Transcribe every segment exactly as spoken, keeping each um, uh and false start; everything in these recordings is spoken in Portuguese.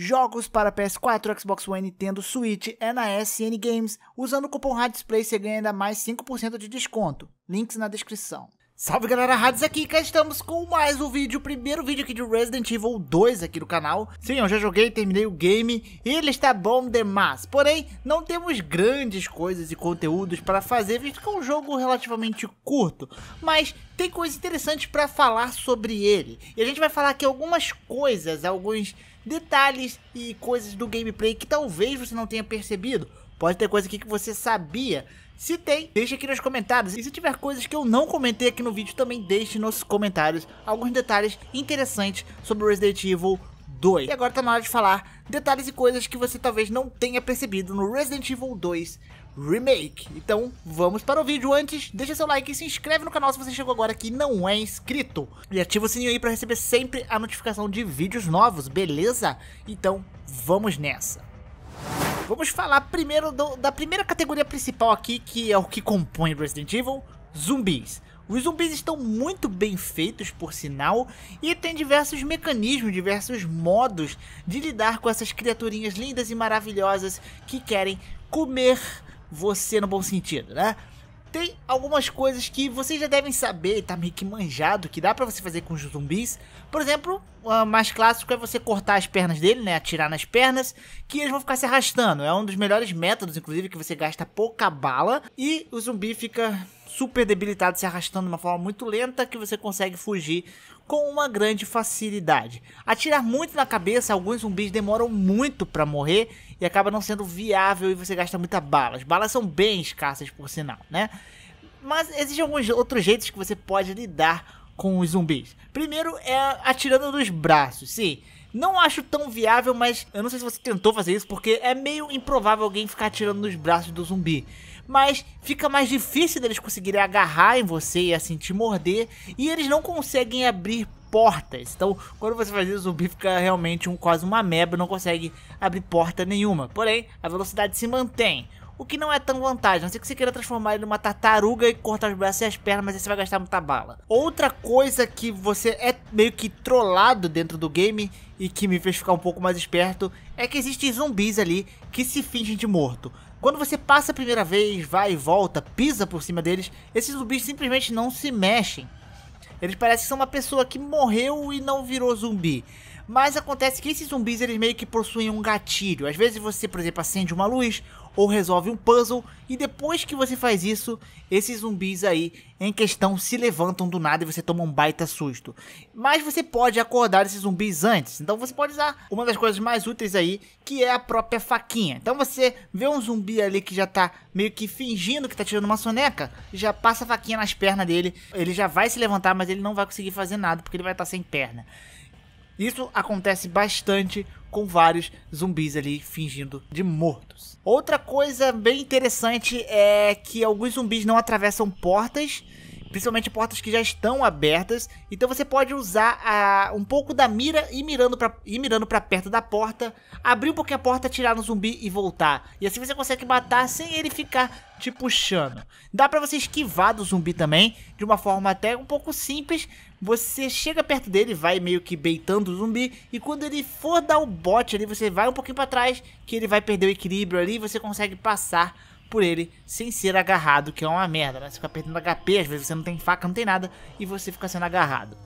Jogos para P S quatro, Xbox One, Nintendo, Switch é na S N Games. Usando o cupom HadesPlays você ganha ainda mais cinco por cento de desconto. Links na descrição. Salve galera, Hades aqui, cá estamos com mais um vídeo, o primeiro vídeo aqui de Resident Evil dois aqui no canal. Sim, eu já joguei, terminei o game e ele está bom demais. Porém, não temos grandes coisas e conteúdos para fazer, visto que é um jogo relativamente curto. Mas tem coisas interessantes para falar sobre ele. E a gente vai falar aqui algumas coisas, alguns detalhes e coisas do gameplay que talvez você não tenha percebido. Pode ter coisa aqui que você sabia. Se tem, deixa aqui nos comentários. E se tiver coisas que eu não comentei aqui no vídeo, também deixe nos comentários alguns detalhes interessantes sobre o Resident Evil dois. E agora tá na hora de falar detalhes e coisas que você talvez não tenha percebido no Resident Evil dois Remake. Então vamos para o vídeo. Antes, deixa seu like e se inscreve no canal se você chegou agora aqui e não é inscrito. E ativa o sininho aí para receber sempre a notificação de vídeos novos, beleza? Então vamos nessa. Vamos falar primeiro do, da primeira categoria principal aqui, que é o que compõe Resident Evil, zumbis. Os zumbis estão muito bem feitos, por sinal, e tem diversos mecanismos, diversos modos de lidar com essas criaturinhas lindas e maravilhosas que querem comer você no bom sentido, né? Tem algumas coisas que vocês já devem saber, tá meio que manjado, que dá pra você fazer com os zumbis. Por exemplo, o mais clássico é você cortar as pernas dele, né, atirar nas pernas, que eles vão ficar se arrastando. É um dos melhores métodos, inclusive, que você gasta pouca bala e o zumbi fica super debilitado, se arrastando de uma forma muito lenta, que você consegue fugir com uma grande facilidade. Atirar muito na cabeça, alguns zumbis demoram muito pra morrer e acaba não sendo viável e você gasta muita bala. As balas são bem escassas, por sinal, né? Mas existem alguns outros jeitos que você pode lidar com os zumbis. Primeiro é atirando nos braços, sim. Não acho tão viável, mas eu não sei se você tentou fazer isso, porque é meio improvável alguém ficar atirando nos braços do zumbi. Mas fica mais difícil deles conseguirem agarrar em você e assim te morder. E eles não conseguem abrir portas. Então, quando você faz isso, o zumbi fica realmente um, quase uma ameba, não consegue abrir porta nenhuma. Porém, a velocidade se mantém. O que não é tão vantagem, a não ser que você queira transformar ele numa tartaruga e cortar os braços e as pernas, mas aí você vai gastar muita bala. Outra coisa que você é meio que trollado dentro do game e que me fez ficar um pouco mais esperto é que existem zumbis ali que se fingem de morto. Quando você passa a primeira vez, vai e volta, pisa por cima deles, esses zumbis simplesmente não se mexem. Eles parecem que são uma pessoa que morreu e não virou zumbi. Mas acontece que esses zumbis, eles meio que possuem um gatilho. Às vezes você, por exemplo, acende uma luz ou resolve um puzzle, e depois que você faz isso, esses zumbis aí em questão se levantam do nada e você toma um baita susto. Mas você pode acordar esses zumbis antes, então você pode usar uma das coisas mais úteis aí, que é a própria faquinha. Então você vê um zumbi ali que já tá meio que fingindo que tá tirando uma soneca, já passa a faquinha nas pernas dele, ele já vai se levantar, mas ele não vai conseguir fazer nada, porque ele vai estar sem perna. Isso acontece bastante com vários zumbis ali fingindo de mortos. Outra coisa bem interessante é que alguns zumbis não atravessam portas, principalmente portas que já estão abertas. Então você pode usar a, um pouco da mira e mirando pra, e mirando pra perto da porta, abrir um pouquinho a porta, atirar no zumbi e voltar. E assim você consegue matar sem ele ficar te puxando. Dá pra você esquivar do zumbi também, de uma forma até um pouco simples. Você chega perto dele, vai meio que beitando o zumbi, e quando ele for dar o bote ali, você vai um pouquinho pra trás, que ele vai perder o equilíbrio ali e você consegue passar por ele sem ser agarrado, que é uma merda, né? Você fica perdendo H P, às vezes você não tem faca, não tem nada, e você fica sendo agarrado.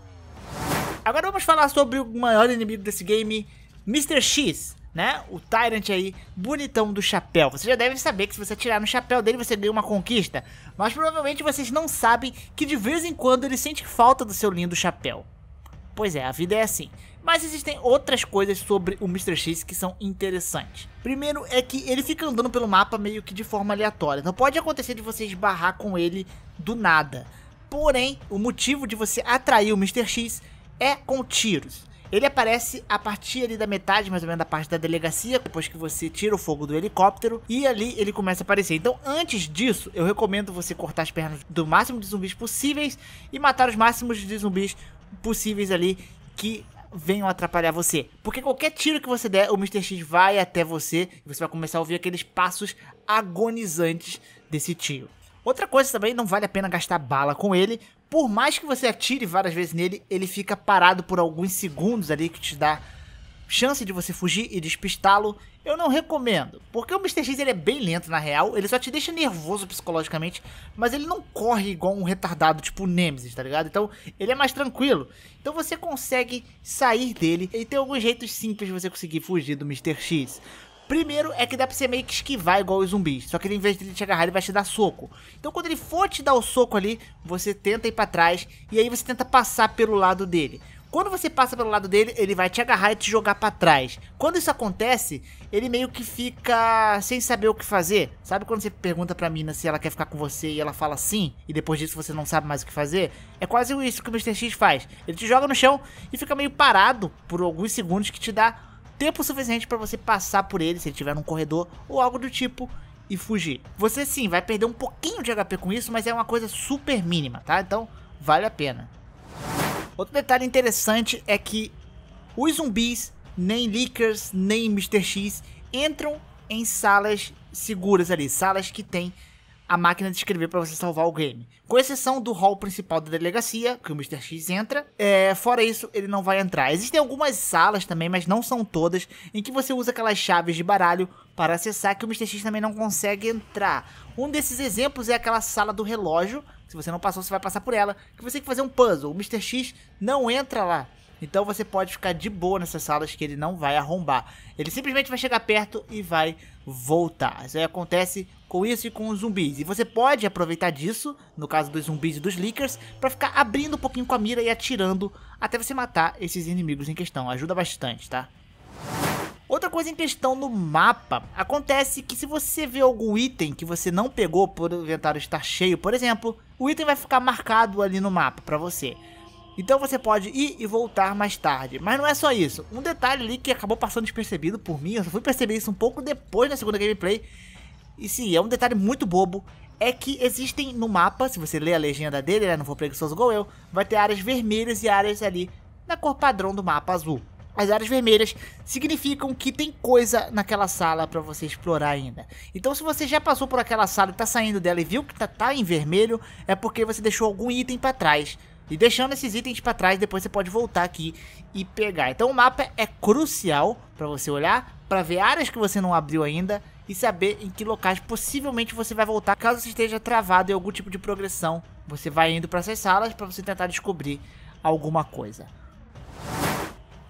Agora vamos falar sobre o maior inimigo desse game, mister X, né? O Tyrant aí, bonitão do chapéu. Você já deve saber que se você atirar no chapéu dele, você ganha uma conquista, mas provavelmente vocês não sabem que de vez em quando ele sente falta do seu lindo chapéu. Pois é, a vida é assim. Mas existem outras coisas sobre o mister X que são interessantes. Primeiro é que ele fica andando pelo mapa meio que de forma aleatória. Então pode acontecer de você esbarrar com ele do nada. Porém, o motivo de você atrair o mister X é com tiros. Ele aparece a partir ali da metade, mais ou menos, da parte da delegacia, depois que você tira o fogo do helicóptero, e ali ele começa a aparecer. Então, antes disso, eu recomendo você cortar as pernas do máximo de zumbis possíveis e matar os máximos de zumbis possíveis ali que venham atrapalhar você, porque qualquer tiro que você der, o mister X vai até você e você vai começar a ouvir aqueles passos agonizantes desse tiro. Outra coisa também, não vale a pena gastar bala com ele. Por mais que você atire várias vezes nele, ele fica parado por alguns segundos ali, que te dá chance de você fugir e despistá-lo, eu não recomendo. Porque o mister X ele é bem lento na real, ele só te deixa nervoso psicologicamente, mas ele não corre igual um retardado, tipo o Nemesis, tá ligado? Então ele é mais tranquilo. Então você consegue sair dele e tem alguns jeitos simples de você conseguir fugir do mister X. Primeiro é que dá pra você meio que esquivar igual os zumbis, só que ele, em vez de ele te agarrar, ele vai te dar soco. Então quando ele for te dar o soco ali, você tenta ir pra trás e aí você tenta passar pelo lado dele. Quando você passa pelo lado dele, ele vai te agarrar e te jogar pra trás. Quando isso acontece, ele meio que fica sem saber o que fazer. Sabe quando você pergunta pra mina se ela quer ficar com você e ela fala sim, e depois disso você não sabe mais o que fazer? É quase isso que o mister X faz. Ele te joga no chão e fica meio parado por alguns segundos que te dá tempo suficiente para você passar por ele, se ele estiver num corredor ou algo do tipo, e fugir. Você sim vai perder um pouquinho de H P com isso, mas é uma coisa super mínima, tá? Então vale a pena. Outro detalhe interessante é que os zumbis, nem Lickers, nem mister X entram em salas seguras ali, salas que tem a máquina de escrever para você salvar o game. Com exceção do hall principal da delegacia, que o mister X entra, é, fora isso, ele não vai entrar. Existem algumas salas também, mas não são todas, em que você usa aquelas chaves de baralho para acessar, que o mister X também não consegue entrar. Um desses exemplos é aquela sala do relógio, se você não passou, você vai passar por ela, que você tem que fazer um puzzle. O mister X não entra lá. Então você pode ficar de boa nessas salas que ele não vai arrombar. Ele simplesmente vai chegar perto e vai voltar. Isso aí acontece com isso e com os zumbis. E você pode aproveitar disso, no caso dos zumbis e dos Lickers, para ficar abrindo um pouquinho com a mira e atirando até você matar esses inimigos em questão. Ajuda bastante, tá? Outra coisa em questão no mapa, acontece que se você vê algum item que você não pegou por o inventário estar cheio, por exemplo, o item vai ficar marcado ali no mapa para você. Então você pode ir e voltar mais tarde. Mas não é só isso. Um detalhe ali que acabou passando despercebido por mim, eu só fui perceber isso um pouco depois na segunda gameplay. E sim, é um detalhe muito bobo. É que existem no mapa, se você ler a legenda dele, né, não for preguiçoso igual eu, vai ter áreas vermelhas e áreas ali na cor padrão do mapa azul. As áreas vermelhas significam que tem coisa naquela sala pra você explorar ainda. Então se você já passou por aquela sala e tá saindo dela e viu que tá, tá em vermelho, é porque você deixou algum item pra trás. E deixando esses itens pra trás, depois você pode voltar aqui e pegar. Então o mapa é crucial pra você olhar, pra ver áreas que você não abriu ainda e saber em que locais possivelmente você vai voltar. Caso você esteja travado em algum tipo de progressão, você vai indo pra essas salas pra você tentar descobrir alguma coisa.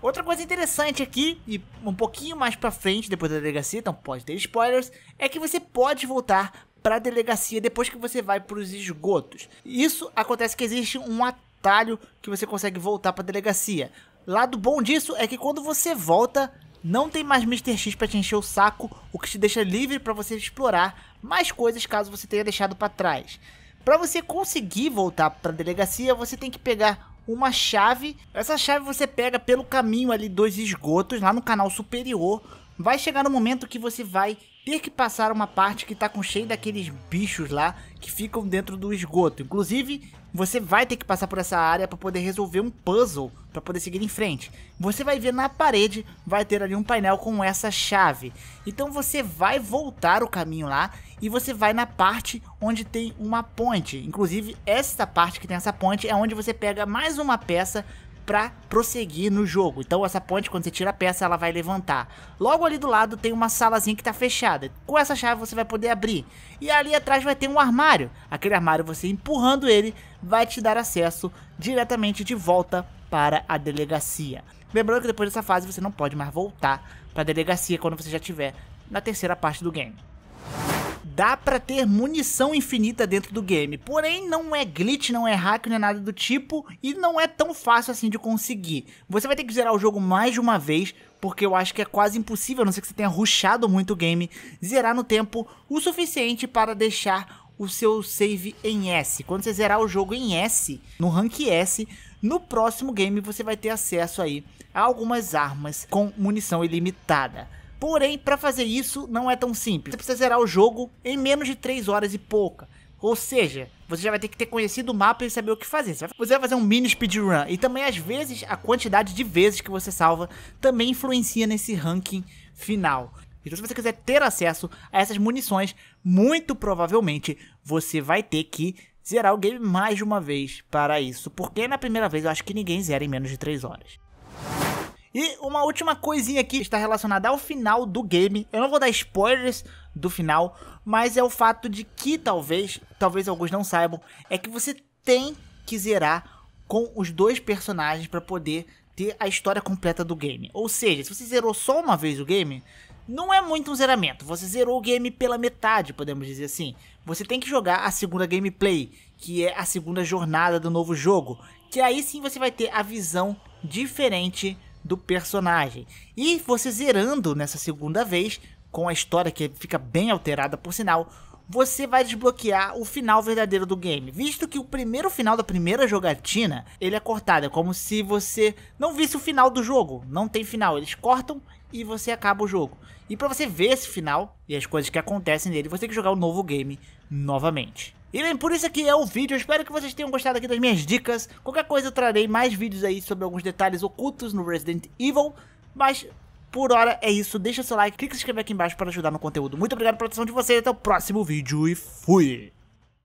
Outra coisa interessante aqui, e um pouquinho mais pra frente, depois da delegacia, então pode ter spoilers, é que você pode voltar pra delegacia depois que você vai pros esgotos. Isso acontece que existe um atalho que você consegue voltar pra delegacia. Lado bom disso é que quando você volta, não tem mais mister X pra te encher o saco, o que te deixa livre pra você explorar mais coisas caso você tenha deixado pra trás. Pra você conseguir voltar pra delegacia, você tem que pegar uma chave. Essa chave você pega pelo caminho ali dos esgotos, lá no canal superior. Vai chegar no momento que você vai ter que passar uma parte que tá com cheio daqueles bichos lá que ficam dentro do esgoto. Inclusive, você vai ter que passar por essa área para poder resolver um puzzle, para poder seguir em frente. Você vai ver na parede, vai ter ali um painel com essa chave. Então você vai voltar o caminho lá e você vai na parte onde tem uma ponte. Inclusive, essa parte que tem essa ponte é onde você pega mais uma peça para prosseguir no jogo. Então essa ponte, quando você tira a peça, ela vai levantar. Logo ali do lado tem uma salazinha que tá fechada. Com essa chave você vai poder abrir. E ali atrás vai ter um armário. Aquele armário, você empurrando ele, vai te dar acesso diretamente de volta para a delegacia. Lembrando que depois dessa fase você não pode mais voltar para a delegacia quando você já estiver na terceira parte do game. Dá pra ter munição infinita dentro do game, porém não é glitch, não é hack, não é nada do tipo, e não é tão fácil assim de conseguir. Você vai ter que zerar o jogo mais de uma vez, porque eu acho que é quase impossível, a não ser que você tenha rushado muito o game, zerar no tempo o suficiente para deixar o seu save em S. Quando você zerar o jogo em S, no rank S, no próximo game você vai ter acesso aí a algumas armas com munição ilimitada. Porém, para fazer isso não é tão simples. Você precisa zerar o jogo em menos de três horas e pouca. Ou seja, você já vai ter que ter conhecido o mapa e saber o que fazer. Você vai fazer um mini speedrun. E também, às vezes, a quantidade de vezes que você salva também influencia nesse ranking final. Então, se você quiser ter acesso a essas munições, muito provavelmente você vai ter que zerar o game mais de uma vez para isso. Porque na primeira vez eu acho que ninguém zera em menos de três horas. E uma última coisinha aqui está relacionada ao final do game. Eu não vou dar spoilers do final, mas é o fato de que talvez, talvez alguns não saibam, é que você tem que zerar com os dois personagens para poder ter a história completa do game. Ou seja, se você zerou só uma vez o game, não é muito um zeramento. Você zerou o game pela metade, podemos dizer assim. Você tem que jogar a segunda gameplay, que é a segunda jornada do novo jogo, que aí sim você vai ter a visão diferente do personagem. E você zerando nessa segunda vez, com a história que fica bem alterada por sinal, você vai desbloquear o final verdadeiro do game, visto que o primeiro final da primeira jogatina, ele é cortado, é como se você não visse o final do jogo, não tem final, eles cortam e você acaba o jogo. E pra você ver esse final e as coisas que acontecem nele, você tem que jogar o novo game novamente. E bem, por isso aqui é o vídeo, eu espero que vocês tenham gostado aqui das minhas dicas. Qualquer coisa eu trarei mais vídeos aí sobre alguns detalhes ocultos no Resident Evil, mas por hora é isso, deixa seu like, clica e se inscrever aqui embaixo para ajudar no conteúdo. Muito obrigado pela atenção de vocês, até o próximo vídeo e fui!